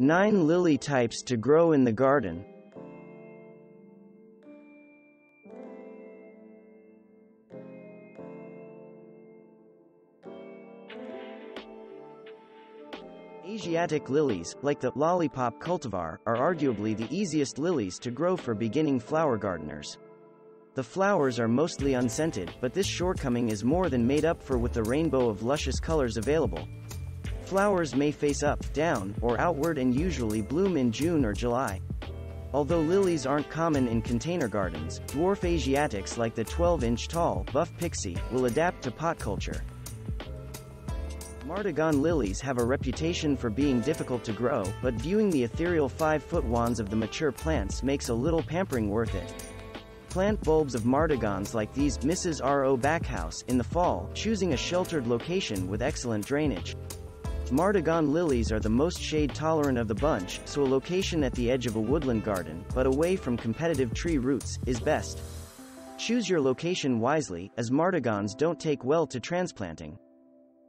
9 lily types to grow in the garden. Asiatic lilies, like the lollipop cultivar, are arguably the easiest lilies to grow for beginning flower gardeners. The flowers are mostly unscented, but this shortcoming is more than made up for with the rainbow of luscious colors available. Flowers may face up, down, or outward and usually bloom in June or July. Although lilies aren't common in container gardens, dwarf Asiatics like the 12-inch tall, buff pixie, will adapt to pot culture. Martagon lilies have a reputation for being difficult to grow, but viewing the ethereal 5-foot wands of the mature plants makes a little pampering worth it. Plant bulbs of martagons like these, Mrs. R. O. Backhouse, in the fall, choosing a sheltered location with excellent drainage. Martagon lilies are the most shade-tolerant of the bunch, so a location at the edge of a woodland garden, but away from competitive tree roots, is best. Choose your location wisely, as martagons don't take well to transplanting.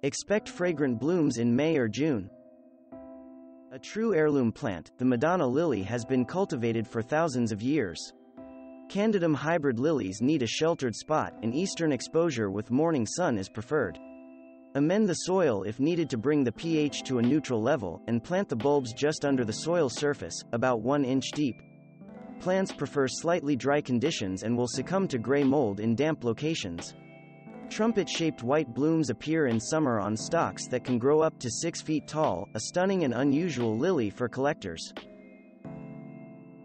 Expect fragrant blooms in May or June. A true heirloom plant, the Madonna lily has been cultivated for thousands of years. Candidum hybrid lilies need a sheltered spot, and eastern exposure with morning sun is preferred. Amend the soil if needed to bring the pH to a neutral level, and plant the bulbs just under the soil surface, about 1 inch deep. Plants prefer slightly dry conditions and will succumb to gray mold in damp locations. Trumpet-shaped white blooms appear in summer on stalks that can grow up to 6 feet tall, a stunning and unusual lily for collectors.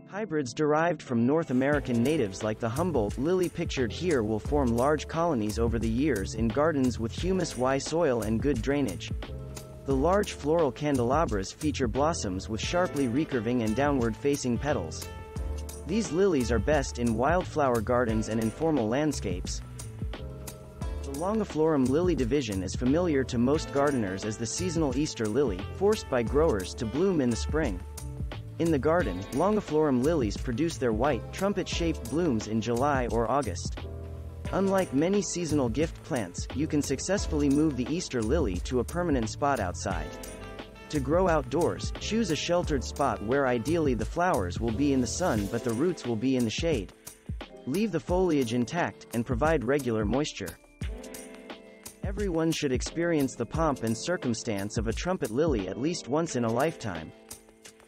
Hybrids derived from North American natives like the Humboldt lily pictured here will form large colonies over the years in gardens with humus-rich soil and good drainage. The large floral candelabras feature blossoms with sharply recurving and downward-facing petals. These lilies are best in wildflower gardens and informal landscapes. The Longiflorum lily division is familiar to most gardeners as the seasonal Easter lily, forced by growers to bloom in the spring. In the garden, Longiflorum lilies produce their white, trumpet-shaped blooms in July or August. Unlike many seasonal gift plants, you can successfully move the Easter lily to a permanent spot outside. To grow outdoors, choose a sheltered spot where ideally the flowers will be in the sun but the roots will be in the shade. Leave the foliage intact, and provide regular moisture. Everyone should experience the pomp and circumstance of a trumpet lily at least once in a lifetime.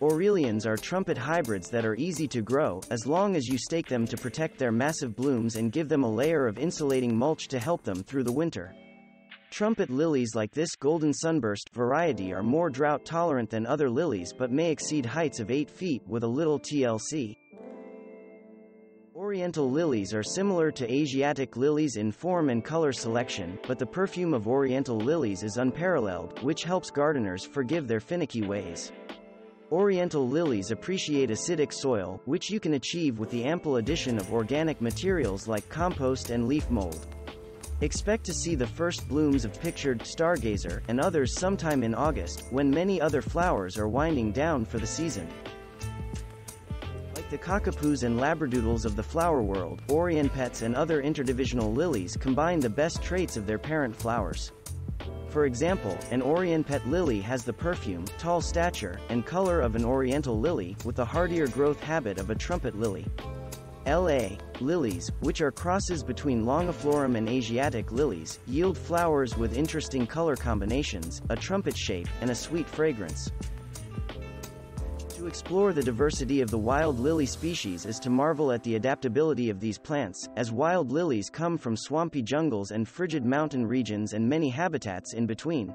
Aurelians are trumpet hybrids that are easy to grow, as long as you stake them to protect their massive blooms and give them a layer of insulating mulch to help them through the winter. Trumpet lilies like this Golden Sunburst variety are more drought-tolerant than other lilies but may exceed heights of 8 feet with a little TLC. Oriental lilies are similar to Asiatic lilies in form and color selection, but the perfume of Oriental lilies is unparalleled, which helps gardeners forgive their finicky ways. Oriental lilies appreciate acidic soil, which you can achieve with the ample addition of organic materials like compost and leaf mold. Expect to see the first blooms of pictured stargazer and others sometime in August, when many other flowers are winding down for the season. The cockapoos and labradoodles of the flower world, Orienpets and other interdivisional lilies combine the best traits of their parent flowers. For example, an Orienpet lily has the perfume, tall stature, and color of an Oriental lily, with the hardier growth habit of a trumpet lily. L.A. Lilies, which are crosses between Longiflorum and Asiatic lilies, yield flowers with interesting color combinations, a trumpet shape, and a sweet fragrance. To explore the diversity of the wild lily species is to marvel at the adaptability of these plants, as wild lilies come from swampy jungles and frigid mountain regions and many habitats in between.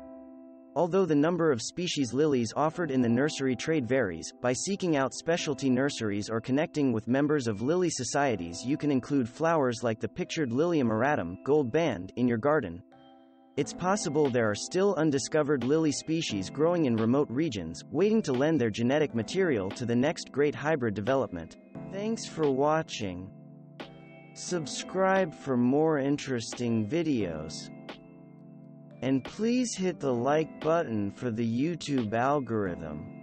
Although the number of species lilies offered in the nursery trade varies, by seeking out specialty nurseries or connecting with members of lily societies you can include flowers like the pictured Lilium aratum, gold band, in your garden. It's possible there are still undiscovered lily species growing in remote regions, waiting to lend their genetic material to the next great hybrid development. Thanks for watching. Subscribe for more interesting videos. And please hit the like button for the YouTube algorithm.